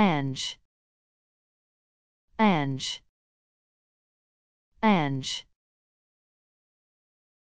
Ange. Ange. Ange.